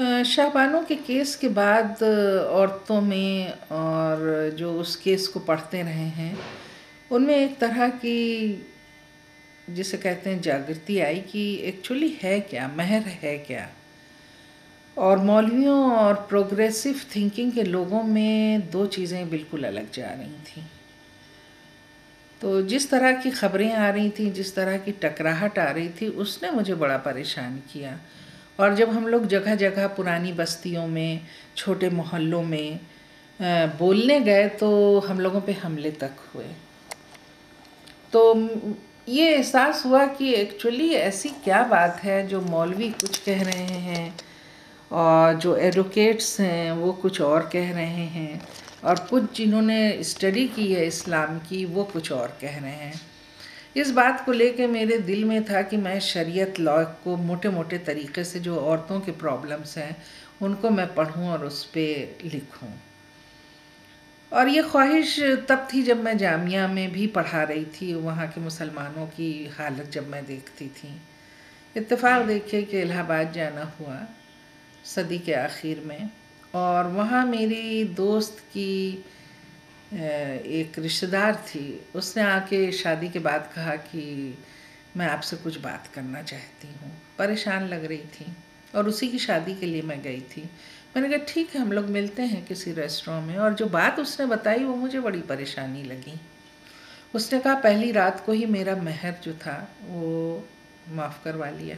शाहबानो के केस के बाद औरतों में और जो उस केस को पढ़ते रहे हैं उनमें एक तरह की जिसे कहते हैं जागृति आई कि एक्चुअली है क्या, महर है क्या। और मौलवियों और प्रोग्रेसिव थिंकिंग के लोगों में दो चीज़ें बिल्कुल अलग जा रही थी। तो जिस तरह की खबरें आ रही थी, जिस तरह की टकराहट आ रही थी, उसने मुझे बड़ा परेशान किया। और जब हम लोग जगह जगह पुरानी बस्तियों में, छोटे मोहल्लों में बोलने गए तो हम लोगों पे हमले तक हुए। तो ये एहसास हुआ कि एक्चुअली ऐसी क्या बात है जो मौलवी कुछ कह रहे हैं और जो एडवोकेट्स हैं वो कुछ और कह रहे हैं और कुछ जिन्होंने स्टडी की है इस्लाम की वो कुछ और कह रहे हैं। इस बात को लेके मेरे दिल में था कि मैं शरीयत लॉ को मोटे मोटे तरीके से जो औरतों के प्रॉब्लम्स हैं उनको मैं पढूं और उस पर लिखूं। और ये ख्वाहिश तब थी जब मैं जामिया में भी पढ़ा रही थी। वहाँ के मुसलमानों की हालत जब मैं देखती थी, इत्तेफाक देखिए कि इलाहाबाद जाना हुआ सदी के आखिर में। और वहाँ मेरी दोस्त की एक रिश्तेदार थी, उसने आके शादी के बाद कहा कि मैं आपसे कुछ बात करना चाहती हूँ, परेशान लग रही थी और उसी की शादी के लिए मैं गई थी। मैंने कहा ठीक है, हम लोग मिलते हैं किसी रेस्टोरेंट में। और जो बात उसने बताई वो मुझे बड़ी परेशानी लगी। उसने कहा पहली रात को ही मेरा मेहर जो था वो माफ़ करवा लिया।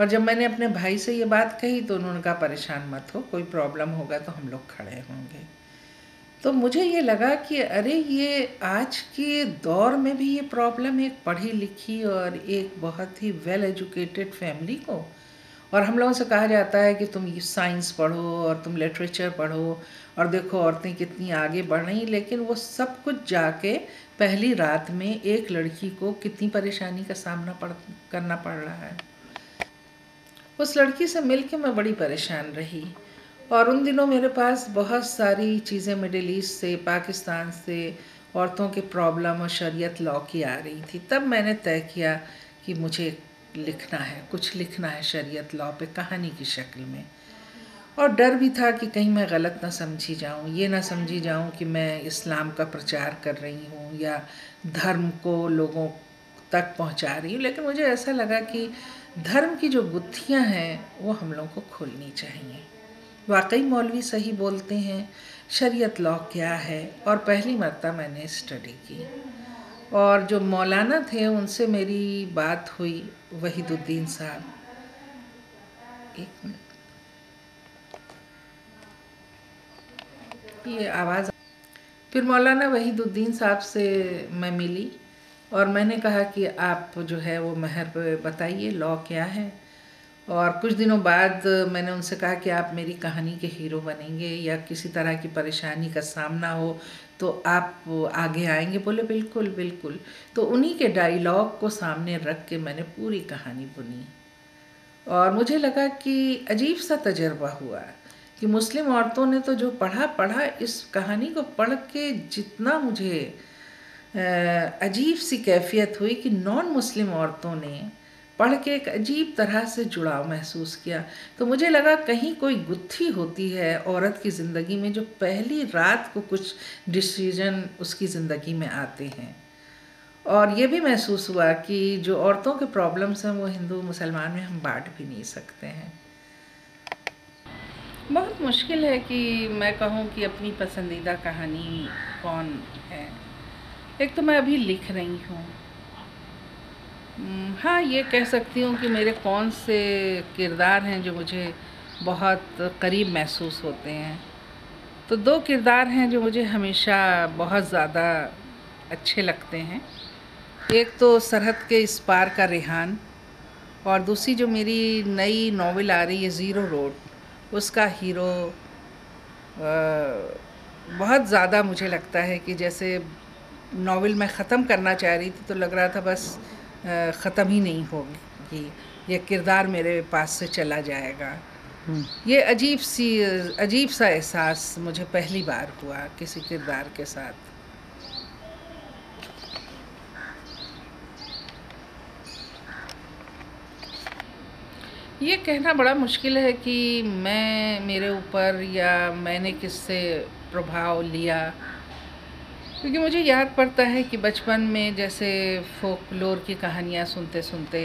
और जब मैंने अपने भाई से ये बात कही तो उन्होंने कहा परेशान मत हो, कोई प्रॉब्लम होगा तो हम लोग खड़े होंगे। तो मुझे ये लगा कि अरे ये आज के दौर में भी ये प्रॉब्लम एक पढ़ी लिखी और एक बहुत ही वेल एजुकेटेड फैमिली को, और हम लोगों से कहा जाता है कि तुम साइंस पढ़ो और तुम लिटरेचर पढ़ो और देखो औरतें कितनी आगे बढ़ रही, लेकिन वो सब कुछ जाके पहली रात में एक लड़की को कितनी परेशानी का सामना करना पड़ रहा है। उस लड़की से मिलके मैं बड़ी परेशान रही। और उन दिनों मेरे पास बहुत सारी चीज़ें मिडिल ईस्ट से, पाकिस्तान से औरतों के प्रॉब्लम और शरीयत लॉ की आ रही थी। तब मैंने तय किया कि मुझे लिखना है, कुछ लिखना है शरीयत लॉ पे कहानी की शक्ल में। और डर भी था कि कहीं मैं गलत ना समझी जाऊँ, ये ना समझी जाऊँ कि मैं इस्लाम का प्रचार कर रही हूँ या धर्म को लोगों तक पहुँचा रही हूँ। लेकिन मुझे ऐसा लगा कि धर्म की जो गुत्थियाँ हैं वो हम लोगों को खोलनी चाहिए। वाकई मौलवी सही बोलते हैं, शरीयत लॉ क्या है। और पहली मरतबा मैंने स्टडी की और जो मौलाना थे उनसे मेरी बात हुई, वहीदुद्दीन साहब। एक मिनट, ये आवाज़। फिर मौलाना वहीदुद्दीन साहब से मैं मिली और मैंने कहा कि आप जो है वो महर पे बताइए लॉ क्या है। और कुछ दिनों बाद मैंने उनसे कहा कि आप मेरी कहानी के हीरो बनेंगे या किसी तरह की परेशानी का सामना हो तो आप आगे आएंगे। बोले बिल्कुल बिल्कुल। तो उन्हीं के डायलॉग को सामने रख के मैंने पूरी कहानी बुनी। और मुझे लगा कि अजीब सा तजर्बा हुआ कि मुस्लिम औरतों ने तो जो पढ़ा इस कहानी को पढ़ के जितना मुझे अजीब सी कैफियत हुई कि नॉन मुस्लिम औरतों ने पढ़ के एक अजीब तरह से जुड़ाव महसूस किया। तो मुझे लगा कहीं कोई गुत्थी होती है औरत की ज़िंदगी में जो पहली रात को कुछ डिसीजन उसकी ज़िंदगी में आते हैं। और ये भी महसूस हुआ कि जो औरतों के प्रॉब्लम्स हैं वो हिंदू मुसलमान में हम बांट भी नहीं सकते हैं। बहुत मुश्किल है कि मैं कहूँ कि अपनी पसंदीदा कहानी कौन है। एक तो मैं अभी लिख रही हूँ, हाँ ये कह सकती हूँ कि मेरे कौन से किरदार हैं जो मुझे बहुत करीब महसूस होते हैं। तो दो किरदार हैं जो मुझे हमेशा बहुत ज़्यादा अच्छे लगते हैं। एक तो सरहद के इस पार का रेहान और दूसरी जो मेरी नई नॉवेल आ रही है ज़ीरो रोड, उसका हीरो बहुत ज़्यादा मुझे लगता है कि जैसे नॉवेल मैं ख़त्म करना चाह रही थी तो लग रहा था बस ख़त्म ही नहीं होगी, ये किरदार मेरे पास से चला जाएगा। ये अजीब सा एहसास मुझे पहली बार हुआ किसी किरदार के साथ। ये कहना बड़ा मुश्किल है कि मेरे ऊपर या मैंने किससे प्रभाव लिया, क्योंकि मुझे याद पड़ता है कि बचपन में जैसे फोकलोर की कहानियाँ सुनते सुनते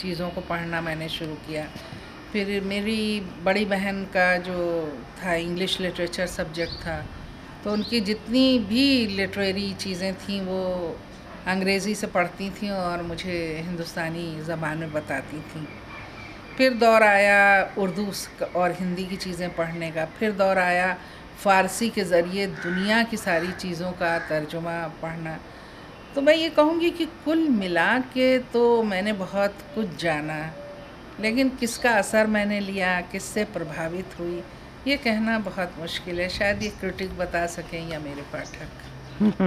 चीज़ों को पढ़ना मैंने शुरू किया। फिर मेरी बड़ी बहन का जो था इंग्लिश लिटरेचर सब्जेक्ट था, तो उनकी जितनी भी लिटरेरी चीज़ें थीं वो अंग्रेज़ी से पढ़ती थीं और मुझे हिंदुस्तानी ज़बान में बताती थीं। फिर दौर आया उर्दू और हिंदी की चीज़ें पढ़ने का, फिर दौर आया फ़ारसी के ज़रिए दुनिया की सारी चीज़ों का तर्जुमा पढ़ना। तो मैं ये कहूँगी कि कुल मिला के तो मैंने बहुत कुछ जाना, लेकिन किसका असर मैंने लिया, किससे प्रभावित हुई, ये कहना बहुत मुश्किल है। शायद ये क्रिटिक बता सकें या मेरे पाठक।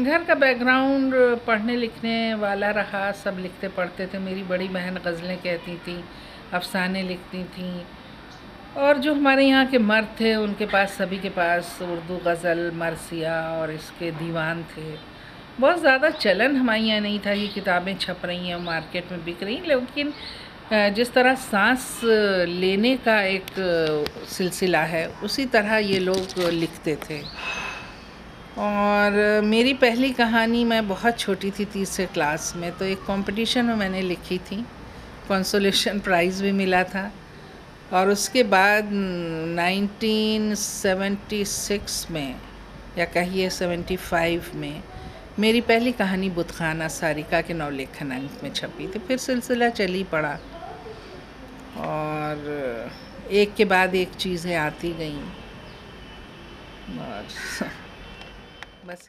घर का बैकग्राउंड पढ़ने लिखने वाला रहा, सब लिखते पढ़ते थे। मेरी बड़ी बहन गज़लें कहती थी, अफसाने लिखती थी, और जो हमारे यहाँ के मर्द थे उनके पास, सभी के पास उर्दू गज़ल, मरसिया और इसके दीवान थे। बहुत ज़्यादा चलन हमारे यहाँ नहीं था कि किताबें छप रही हैं, मार्केट में बिक रही, लेकिन जिस तरह सांस लेने का एक सिलसिला है उसी तरह ये लोग लिखते थे। और मेरी पहली कहानी, मैं बहुत छोटी थी, 3री क्लास में, तो एक कंपटीशन में मैंने लिखी थी, कंसोलेशन प्राइज़ भी मिला था। और उसके बाद 1976 में, या कहिए 75 में, मेरी पहली कहानी बुतखाना सारिका के नवलेखन अंक में छपी थी। फिर सिलसिला चली पड़ा और एक के बाद एक चीज़ें आती गईं, बस।